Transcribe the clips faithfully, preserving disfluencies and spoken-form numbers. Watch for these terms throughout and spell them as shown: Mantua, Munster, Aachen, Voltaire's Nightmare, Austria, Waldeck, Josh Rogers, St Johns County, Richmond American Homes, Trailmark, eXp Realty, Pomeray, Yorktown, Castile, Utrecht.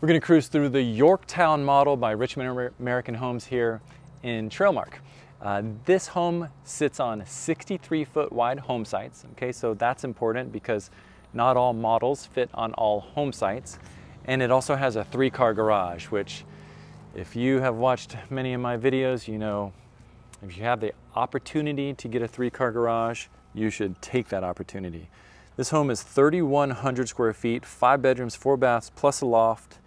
We're going to cruise through the Yorktown model by Richmond American Homes here in Trailmark. Uh, this home sits on sixty-three foot wide home sites. Okay, so that's important because not all models fit on all home sites. And it also has a three car garage, which if you have watched many of my videos, you know, if you have the opportunity to get a three car garage, you should take that opportunity. This home is thirty-one hundred square feet, five bedrooms, four baths, plus a loft.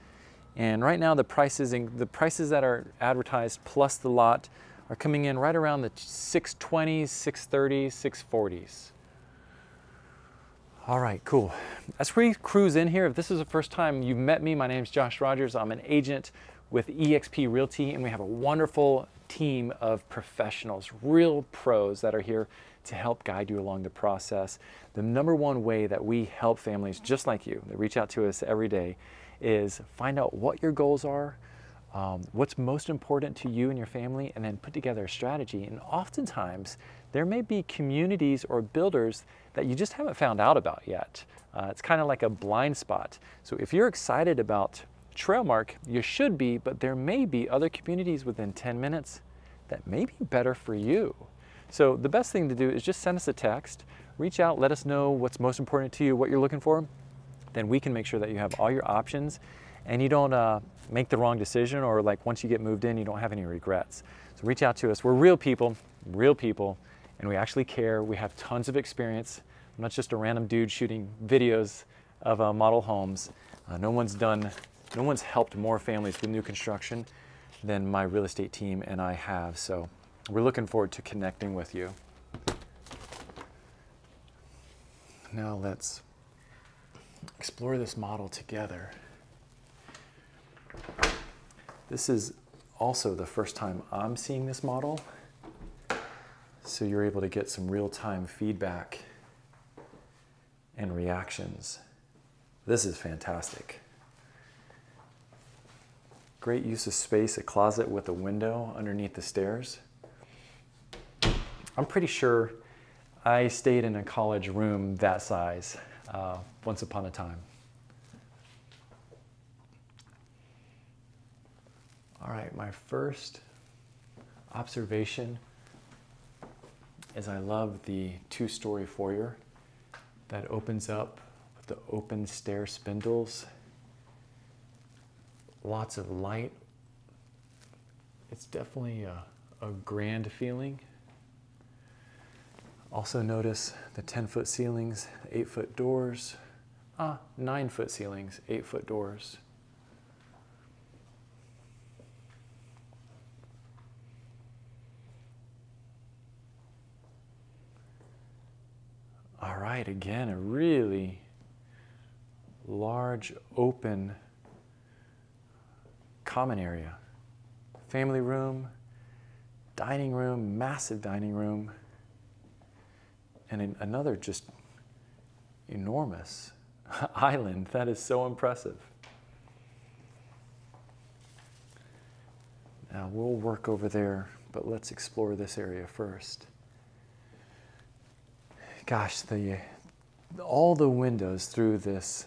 And right now the prices, the prices that are advertised plus the lot are coming in right around the six twenties, six thirties, six forties. All right, cool. As we cruise in here, if this is the first time you've met me, my name's Josh Rogers. I'm an agent with eXp Realty, and we have a wonderful team of professionals, real pros that are here to help guide you along the process. The number one way that we help families just like you that reach out to us every day is find out what your goals are, um, what's most important to you and your family, and then put together a strategy. And oftentimes there may be communities or builders that you just haven't found out about yet. Uh, it's kind of like a blind spot. So if you're excited about Trailmark, you should be, but there may be other communities within ten minutes that may be better for you. So the best thing to do is just send us a text, reach out, let us know what's most important to you, what you're looking for. Then we can make sure that you have all your options and you don't uh, make the wrong decision, or like once you get moved in, you don't have any regrets. So reach out to us. We're real people, real people, and we actually care. We have tons of experience. I'm not just a random dude shooting videos of uh, model homes. Uh, no one's done, no one's helped more families with new construction than my real estate team and I have. So we're looking forward to connecting with you. Now let's explore this model together. This is also the first time I'm seeing this model, so you're able to get some real-time feedback and reactions. This is fantastic. Great use of space, a closet with a window underneath the stairs. I'm pretty sure I stayed in a college room that size uh, once upon a time. All right, my first observation is I love the two-story foyer that opens up with the open stair spindles. Lots of light. It's definitely a, a grand feeling. Also notice the ten foot ceilings, eight foot doors, ah, nine foot ceilings, eight foot doors. All right, again, a really large open common area, family room, dining room, massive dining room, and another just enormous island. That is so impressive. Now we'll work over there, but let's explore this area first. Gosh, the, all the windows through this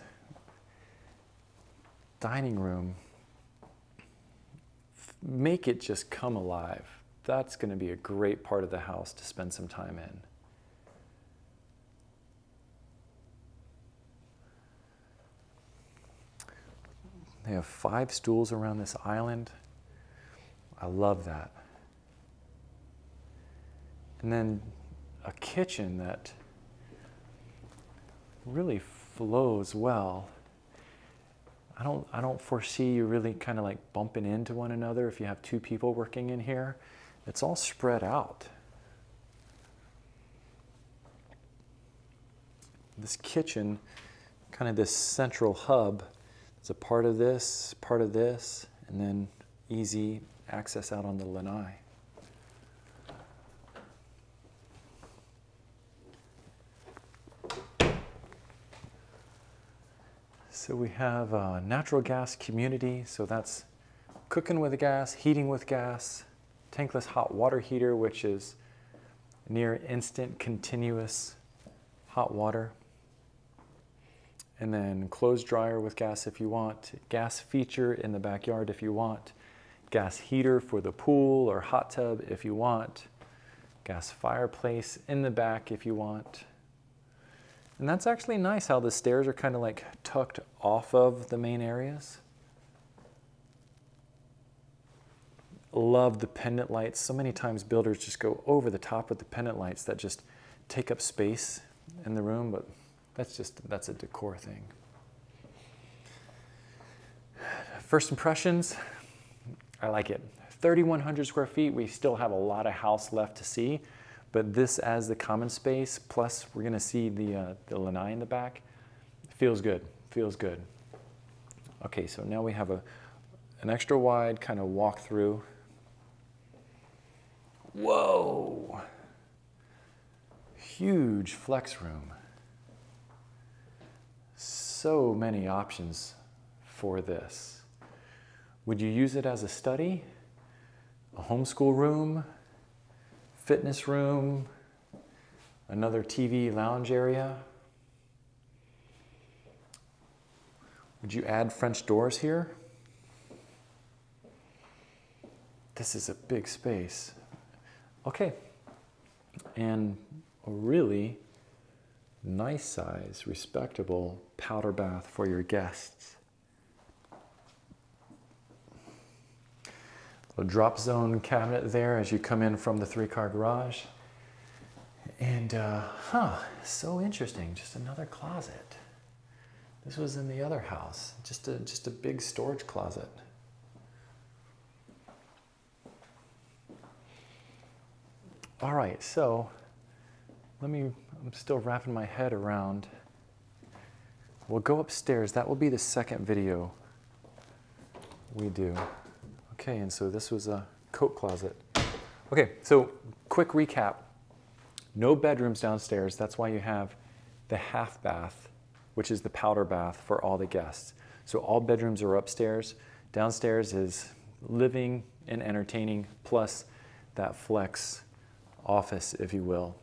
dining room make it just come alive. That's going to be a great part of the house to spend some time in. They have five stools around this island. I love that. And then a kitchen that really flows well. I don't, I don't foresee you really kind of like bumping into one another if you have two people working in here. It's all spread out. This kitchen, kind of this central hub, it's a part of this, part of this, and then easy access out on the lanai. So we have a natural gas community, so that's cooking with gas, heating with gas, tankless hot water heater, which is near instant continuous hot water, and then clothes dryer with gas if you want, gas feature in the backyard if you want, gas heater for the pool or hot tub if you want, gas fireplace in the back if you want. And that's actually nice how the stairs are kind of like tucked off of the main areas. Love the pendant lights. So many times builders just go over the top with the pendant lights that just take up space in the room, but that's just, that's a decor thing. First impressions, I like it. thirty-one hundred square feet, we still have a lot of house left to see, but this as the common space, plus we're gonna see the, uh, the lanai in the back. Feels good, feels good. Okay, so now we have a, an extra wide kind of walk through. Whoa! Huge flex room. So many options for this. Would you use it as a study, a homeschool room, fitness room, another T V lounge area? Would you add French doors here? This is a big space. Okay, and a really nice size, respectable powder bath for your guests. A drop zone cabinet there as you come in from the three-car garage. And, uh, huh, so interesting, just another closet. This was in the other house, just a, just a big storage closet. All right, so let me, I'm still wrapping my head around. We'll go upstairs, that will be the second video we do. Okay, and so this was a coat closet. Okay, so quick recap. No bedrooms downstairs. That's why you have the half bath, which is the powder bath for all the guests. So all bedrooms are upstairs. Downstairs is living and entertaining, plus that flex office, if you will.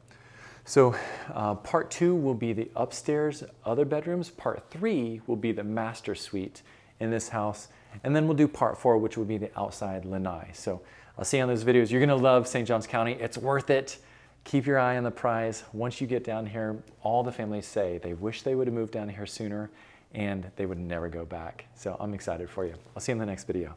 So uh, part two will be the upstairs other bedrooms. Part three will be the master suite in this house. And then we'll do part four, which will be the outside lanai. So I'll see you on those videos. You're gonna love Saint John's County. It's worth it. Keep your eye on the prize. Once you get down here, all the families say they wish they would have moved down here sooner and they would never go back. So I'm excited for you. I'll see you in the next video.